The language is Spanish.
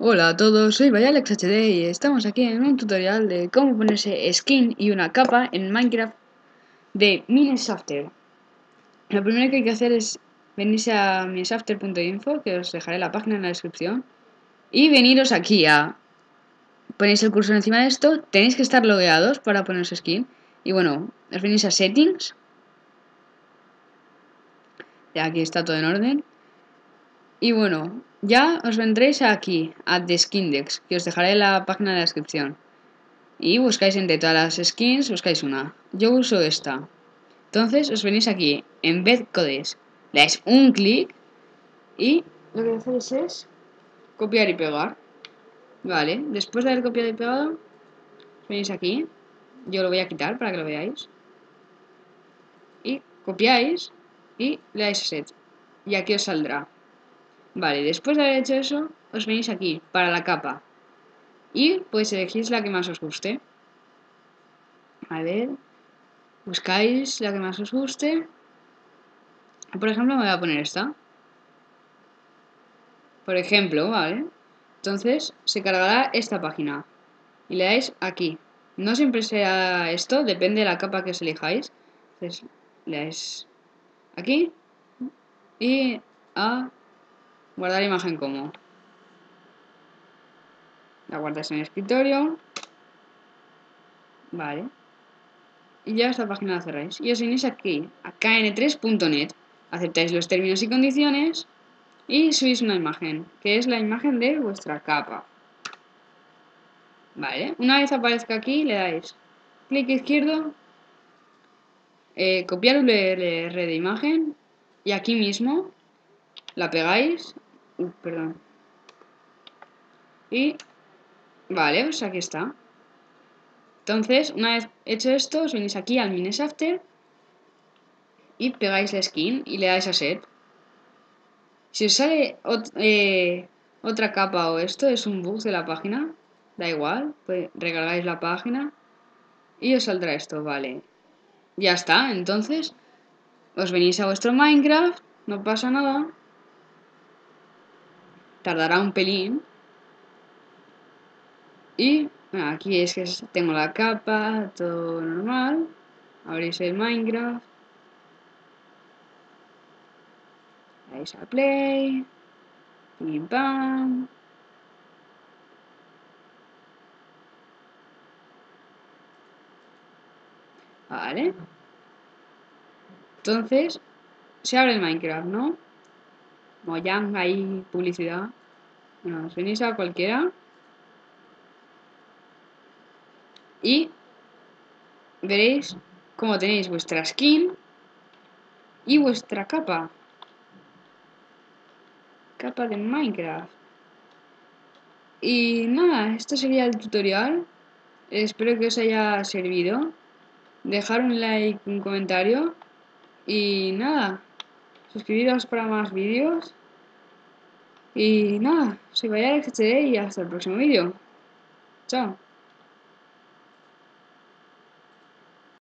Hola a todos, soy BayalexHD y estamos aquí en un tutorial de cómo ponerse skin y una capa en Minecraft de Mineshafter. Lo primero que hay que hacer es venirse a mineshafter.info, que os dejaré la página en la descripción, y veniros aquí a... Ponéis el cursor encima de esto, tenéis que estar logueados para ponerse skin, y bueno, os venís a settings, ya aquí está todo en orden, y bueno... Ya os vendréis aquí, a The Skindex, que os dejaré la página en la descripción. Y buscáis entre todas las skins, buscáis una. Yo uso esta. Entonces os venís aquí, en vez codes, le dais un clic y lo que hacéis es copiar y pegar. Vale, después de haber copiado y pegado, os venís aquí. Yo lo voy a quitar para que lo veáis. Y copiáis y le dais set. Y aquí os saldrá. Vale, después de haber hecho eso, os venís aquí, para la capa. Y pues elegís la que más os guste. A ver, buscáis la que más os guste. Por ejemplo, me voy a poner esta. Por ejemplo, vale. Entonces, se cargará esta página. Y le dais aquí. No siempre sea esto, depende de la capa que os elijáis. Entonces, le dais aquí. Y a... guardar imagen como. La guardas en el escritorio. Vale. Y ya esta página la cerráis. Y os venís aquí, a kn3.net. Aceptáis los términos y condiciones. Y subís una imagen, que es la imagen de vuestra capa. Vale. Una vez aparezca aquí, le dais clic izquierdo. Copiar URL de imagen. Y aquí mismo la pegáis. Perdón. Y vale, pues aquí está. Entonces, una vez hecho esto, os venís aquí al Mineshafter y pegáis la skin y le dais a set. Si os sale otra capa o esto, es un bug de la página, da igual, pues recargáis la página y os saldrá esto, vale. Ya está, entonces os venís a vuestro Minecraft, no pasa nada. Tardará un pelín. Y bueno, aquí es que tengo la capa, todo normal. Abrís el Minecraft. Le dais a play. Pim pam. Vale. Entonces, se abre el Minecraft, ¿no? Como ya hay publicidad. Bueno, os venís a cualquiera. Y veréis cómo tenéis vuestra skin y vuestra capa. Capa de Minecraft. Y nada, esto sería el tutorial. Espero que os haya servido. Dejar un like, un comentario. Y nada. Suscribiros para más vídeos. Y nada, soy BayalexHD y hasta el próximo vídeo. Chao.